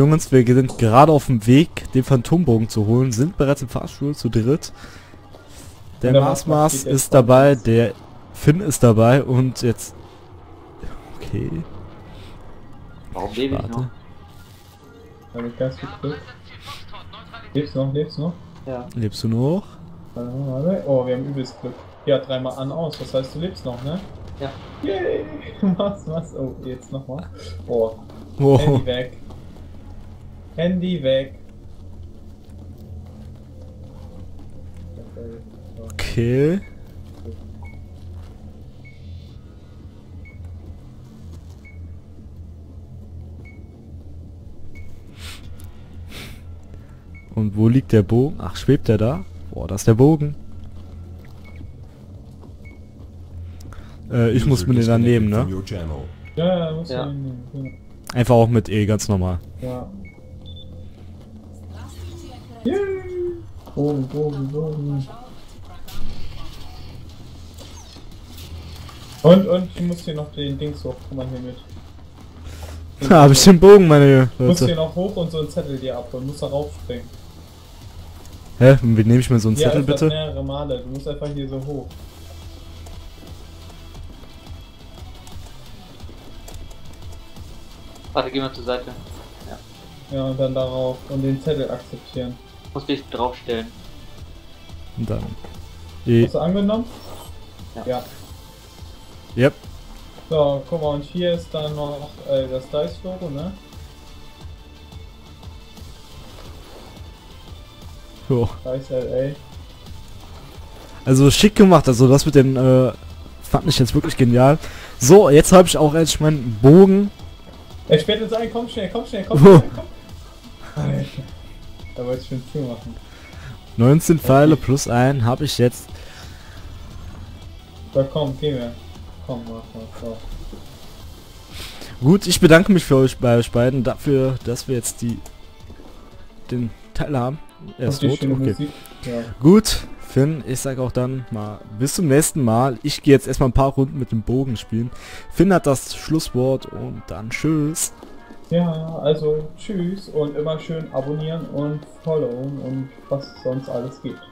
Jungs, wir sind gerade auf dem Weg, den Phantombogen zu holen, sind bereits im Fahrstuhl zu dritt. Der Maßmaß ist dabei, der Finn ist dabei und jetzt... Okay. Warum lebe ich noch? Habe ich ganz gekriegt. Lebst du noch? Ja. Lebst du noch? Warte. Oh, wir haben übelst Glück. Ja, dreimal an, aus. Das heißt, du lebst noch, ne? Ja. Yay! Was? Oh, jetzt nochmal. Oh. Wow. Handy weg. Okay. Und wo liegt der Bogen? Ach, schwebt der da? Boah, das ist der Bogen. Ich muss mir den dann nehmen, ne? Ja, muss ja. Einfach auch mit E, ganz normal. Ja. Yeah. Bogen. Und ich muss hier noch den Dings hoch, komm mal hier mit. Da hab ich den Bogen, meine Leute. Muss hier noch hoch und so einen Zettel dir abholen, muss da raufspringen. Hä? Wie nehme ich mir so einen Zettel bitte? Ja, mehrere Male, du musst einfach hier so hoch. Warte, geh mal zur Seite. Ja, und dann darauf und den Zettel akzeptieren. Muss dich draufstellen. Und dann. Hast du angenommen? Ja. Yep. So, guck mal, und hier ist dann noch das DICE-Logo, ne? Jo. DICE LA. Also schick gemacht, also das mit dem, fand ich jetzt wirklich genial. So, jetzt habe ich auch endlich meinen Bogen. Er sperrt uns ein, komm schnell. Alter, da wollte ich schon viel machen. 19 Pfeile plus 1 habe ich jetzt. Da komm, geh mir. Komm, mach. Gut, ich bedanke mich für euch bei euch beiden dafür, dass wir jetzt den Teil haben. Er ist tot, okay. Ja. Gut, Finn, ich sag auch dann mal bis zum nächsten Mal. Ich gehe jetzt erstmal ein paar Runden mit dem Bogen spielen. Finn hat das Schlusswort und dann tschüss. Ja, also tschüss und immer schön abonnieren und followen und was sonst alles gibt.